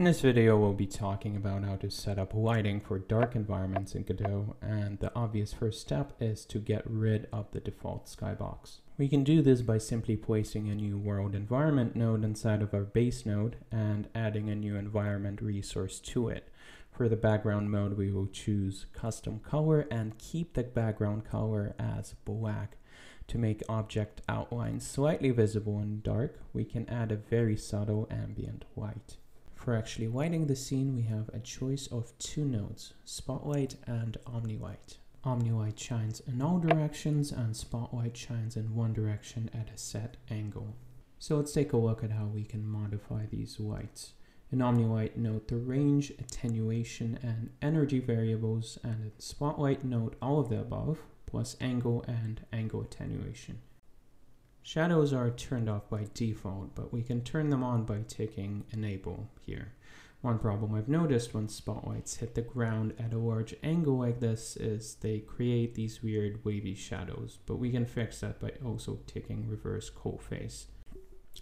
In this video, we'll be talking about how to set up lighting for dark environments in Godot, and the obvious first step is to get rid of the default skybox. We can do this by simply placing a new WorldEnvironment node inside of our base node and adding a new environment resource to it. For the background mode, we will choose custom color and keep the background color as black. To make object outlines slightly visible and dark, we can add a very subtle ambient light. For actually lighting the scene, we have a choice of two nodes, SpotLight and OmniLight. OmniLight shines in all directions and SpotLight shines in one direction at a set angle. So let's take a look at how we can modify these lights. In OmniLight, note the range, attenuation, and energy variables, and in SpotLight, note all of the above, plus angle and angle attenuation. Shadows are turned off by default, but we can turn them on by taking Enable here. One problem I've noticed when spotlights hit the ground at a large angle like this is they create these weird wavy shadows, but we can fix that by also taking Reverse Coalface.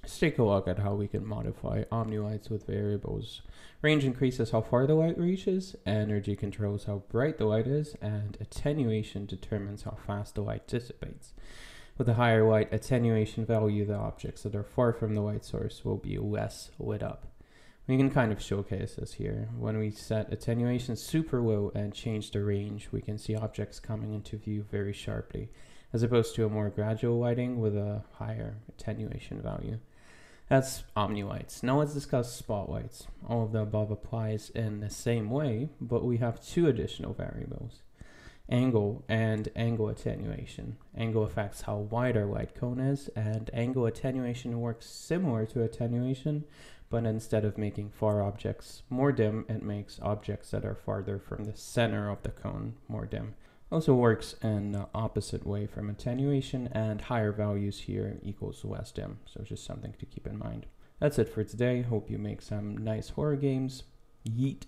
Let's take a look at how we can modify OmniLights with variables. Range increases how far the light reaches, energy controls how bright the light is, and attenuation determines how fast the light dissipates. With a higher light attenuation value, the objects that are far from the light source will be less lit up. We can kind of showcase this here. When we set attenuation super low and change the range, we can see objects coming into view very sharply, as opposed to a more gradual lighting with a higher attenuation value. That's OmniLights. Now let's discuss SpotLights. All of the above applies in the same way, but we have two additional variables: angle and angle attenuation. Angle affects how wide our light cone is, and angle attenuation works similar to attenuation, but instead of making far objects more dim, it makes objects that are farther from the center of the cone more dim. Also works in the opposite way from attenuation, and higher values here equals less dim, so just something to keep in mind. That's it for today. Hope you make some nice horror games. Yeet.